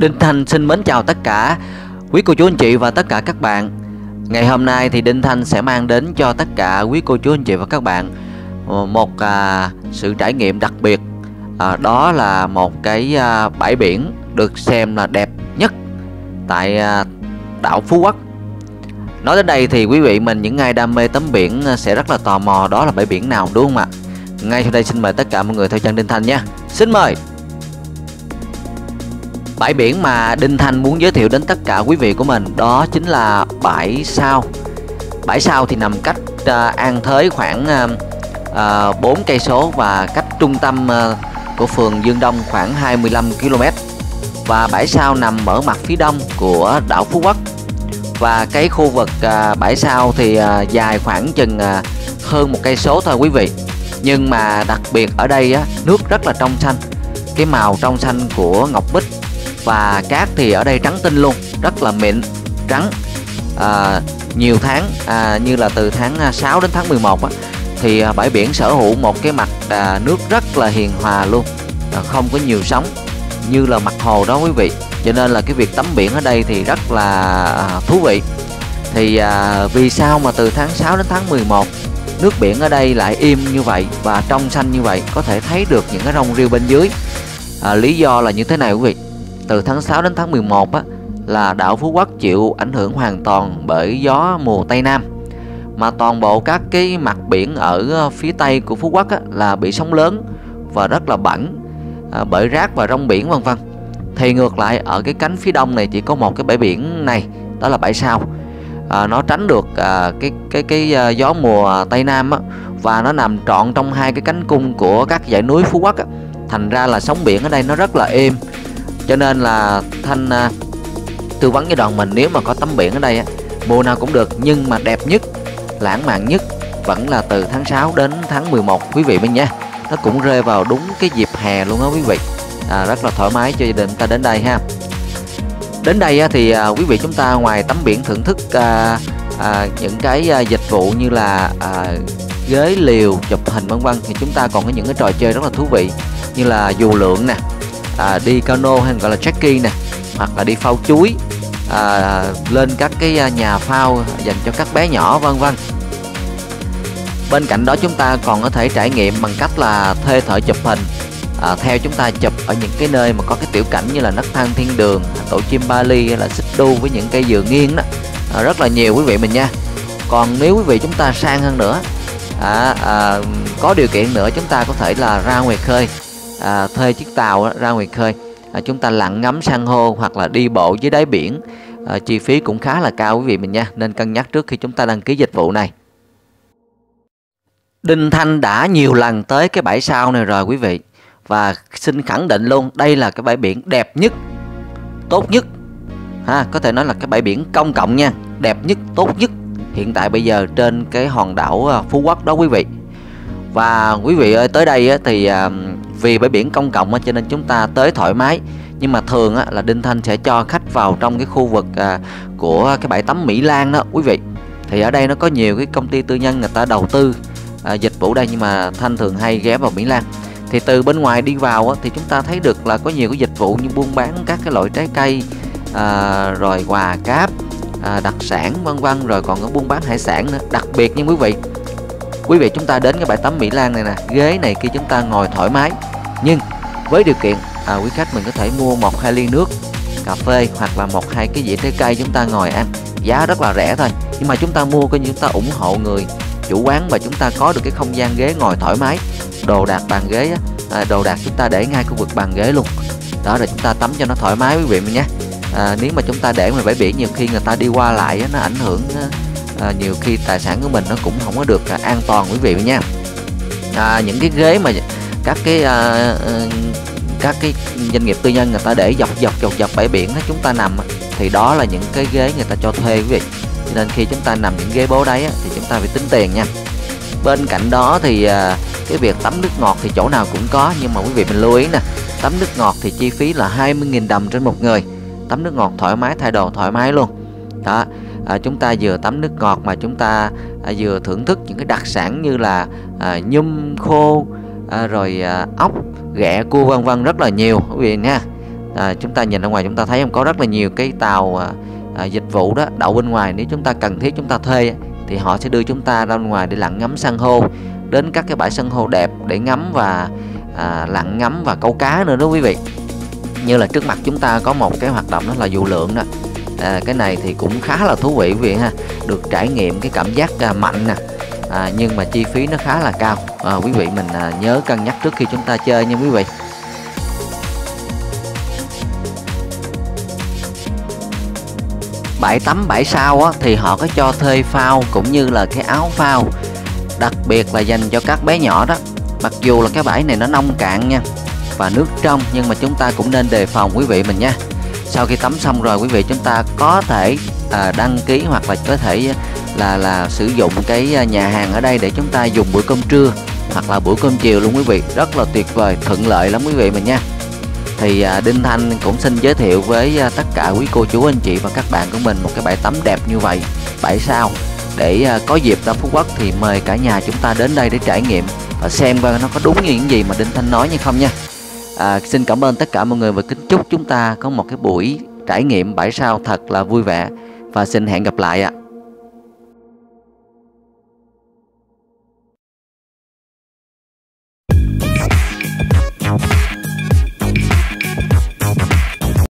Đinh Thanh xin mến chào tất cả quý cô chú anh chị và tất cả các bạn. Ngày hôm nay thì Đinh Thanh sẽ mang đến cho tất cả quý cô chú anh chị và các bạn một sự trải nghiệm đặc biệt, đó là một cái bãi biển được xem là đẹp nhất tại đảo Phú Quốc. Nói đến đây thì quý vị mình những ai đam mê tắm biển sẽ rất là tò mò đó là bãi biển nào, đúng không ạ? Ngay sau đây xin mời tất cả mọi người theo chân Đinh Thanh nhé. Xin mời. Bãi biển mà Đinh Thanh muốn giới thiệu đến tất cả quý vị của mình đó chính là Bãi Sao. Bãi Sao thì nằm cách An Thới khoảng 4 cây số và cách trung tâm của phường Dương Đông khoảng 25 km. Và Bãi Sao nằm ở mặt phía đông của đảo Phú Quốc. Và cái khu vực Bãi Sao thì dài khoảng chừng hơn một cây số thôi quý vị. Nhưng mà đặc biệt ở đây á, nước rất là trong xanh, cái màu trong xanh của ngọc bích, và cát thì ở đây trắng tinh luôn, rất là mịn trắng. Nhiều tháng như là từ tháng 6 đến tháng 11 á, thì bãi biển sở hữu một cái mặt nước rất là hiền hòa luôn, không có nhiều sóng như là mặt hồ đó quý vị. Cho nên là cái việc tắm biển ở đây thì rất là thú vị. Thì vì sao mà từ tháng 6 đến tháng 11 nước biển ở đây lại im như vậy và trong xanh như vậy, có thể thấy được những cái rong rêu bên dưới. Lý do là như thế này quý vị. Từ tháng 6 đến tháng 11 á, là đảo Phú Quốc chịu ảnh hưởng hoàn toàn bởi gió mùa Tây Nam. Mà toàn bộ các cái mặt biển ở phía Tây của Phú Quốc á, là bị sóng lớn và rất là bẩn bởi rác và rong biển vân vân. Thì ngược lại ở cái cánh phía đông này chỉ có một cái bãi biển này, đó là Bãi Sao. Nó tránh được cái gió mùa Tây Nam á, và nó nằm trọn trong hai cái cánh cung của các dãy núi Phú Quốc á. Thành ra là sóng biển ở đây nó rất là êm. Cho nên là Thanh tư vấn với đoàn mình, nếu mà có tắm biển ở đây á, mùa nào cũng được nhưng mà đẹp nhất, lãng mạn nhất vẫn là từ tháng 6 đến tháng 11 quý vị mình nha. Nó cũng rơi vào đúng cái dịp hè luôn á quý vị. Rất là thoải mái cho gia đình ta đến đây ha. Đến đây thì quý vị chúng ta ngoài tắm biển thưởng thức những cái dịch vụ như là ghế liều, chụp hình vân vân, thì chúng ta còn có những cái trò chơi rất là thú vị như là dù lượn nè, đi cano hay gọi là trekking nè, hoặc là đi phao chuối, lên các cái nhà phao dành cho các bé nhỏ vân vân. Bên cạnh đó chúng ta còn có thể trải nghiệm bằng cách là thuê thợ chụp hình. Theo chúng ta chụp ở những cái nơi mà có cái tiểu cảnh như là nấc thang thiên đường, tổ chim ba ly hay là xích đu với những cây dừa nghiêng đó, rất là nhiều quý vị mình nha. Còn nếu quý vị chúng ta sang hơn nữa, có điều kiện nữa, chúng ta có thể là ra ngoài khơi, thuê chiếc tàu đó, ra ngoài khơi, chúng ta lặn ngắm san hô hoặc là đi bộ dưới đáy biển. Chi phí cũng khá là cao quý vị mình nha, nên cân nhắc trước khi chúng ta đăng ký dịch vụ này. Đinh Thanh đã nhiều lần tới cái Bãi Sao này rồi quý vị, và xin khẳng định luôn, đây là cái bãi biển đẹp nhất, tốt nhất ha. Có thể nói là cái bãi biển công cộng nha, đẹp nhất, tốt nhất hiện tại bây giờ trên cái hòn đảo Phú Quốc đó quý vị. Và quý vị ơi, tới đây thì vì bãi biển công cộng cho nên chúng ta tới thoải mái. Nhưng mà thường là Đinh Thanh sẽ cho khách vào trong cái khu vực của cái bãi tắm Mỹ Lan đó quý vị. Thì ở đây nó có nhiều cái công ty tư nhân người ta đầu tư dịch vụ đây, nhưng mà Thanh thường hay ghé vào Mỹ Lan. Thì từ bên ngoài đi vào thì chúng ta thấy được là có nhiều cái dịch vụ như buôn bán các cái loại trái cây, rồi quà cáp, đặc sản vân vân, rồi còn có buôn bán hải sản nữa. Đặc biệt nha quý vị chúng ta đến cái bãi tắm Mỹ Lan này nè, ghế này kia chúng ta ngồi thoải mái, nhưng với điều kiện quý khách mình có thể mua 1-2 ly nước cà phê hoặc là 1-2 cái dĩa trái cây chúng ta ngồi ăn, giá rất là rẻ thôi. Nhưng mà chúng ta mua coi như chúng ta ủng hộ người chủ quán, và chúng ta có được cái không gian ghế ngồi thoải mái. Đồ đạc bàn ghế, đồ đạc chúng ta để ngay khu vực bàn ghế luôn đó, rồi chúng ta tắm cho nó thoải mái quý vị mình nhé. Nếu mà chúng ta để ngoài bãi biển, nhiều khi người ta đi qua lại nó ảnh hưởng, nhiều khi tài sản của mình nó cũng không có được an toàn quý vị mình nha. Những cái ghế mà các cái doanh nghiệp tư nhân người ta để dọc bãi biển chúng ta nằm, thì đó là những cái ghế người ta cho thuê quý vị. Cho nên khi chúng ta nằm những ghế bố đấy thì chúng ta phải tính tiền nha. Bên cạnh đó thì cái việc tắm nước ngọt thì chỗ nào cũng có, nhưng mà quý vị mình lưu ý nè, tắm nước ngọt thì chi phí là 20.000 đồng trên một người. Tắm nước ngọt thoải mái, thay đồ thoải mái luôn đó. Chúng ta vừa tắm nước ngọt mà chúng ta vừa thưởng thức những cái đặc sản như là nhum khô, rồi ốc, ghẹ, cua vân vân, rất là nhiều quý vị nha. Chúng ta nhìn ra ngoài chúng ta thấy không, có rất là nhiều cái tàu dịch vụ đó đậu bên ngoài. Nếu chúng ta cần thiết chúng ta thuê thì họ sẽ đưa chúng ta ra ngoài để lặn ngắm san hô, đến các cái bãi san hô đẹp để ngắm và lặn ngắm và câu cá nữa đó quý vị. Như là trước mặt chúng ta có một cái hoạt động đó là dù lượn đó, cái này thì cũng khá là thú vị quý vị ha, được trải nghiệm cái cảm giác mạnh nè, nhưng mà chi phí nó khá là cao. Quý vị mình nhớ cân nhắc trước khi chúng ta chơi nha quý vị. Bãi tắm Bãi Sao á, thì họ có cho thuê phao cũng như là cái áo phao, đặc biệt là dành cho các bé nhỏ đó. Mặc dù là cái bãi này nó nông cạn nha và nước trong, nhưng mà chúng ta cũng nên đề phòng quý vị mình nha. Sau khi tắm xong rồi quý vị, chúng ta có thể đăng ký hoặc là có thể là sử dụng cái nhà hàng ở đây để chúng ta dùng bữa cơm trưa hoặc là bữa cơm chiều luôn quý vị. Rất là tuyệt vời, thuận lợi lắm quý vị mình nha. Thì Đinh Thanh cũng xin giới thiệu với tất cả quý cô chú anh chị và các bạn của mình một cái bãi tắm đẹp như vậy, Bãi Sao. Để có dịp ra Phú Quốc thì mời cả nhà chúng ta đến đây để trải nghiệm và xem coi nó có đúng như những gì mà Đinh Thanh nói như không nha. Xin cảm ơn tất cả mọi người và kính chúc chúng ta có một cái buổi trải nghiệm Bãi Sao thật là vui vẻ, và xin hẹn gặp lại ạ.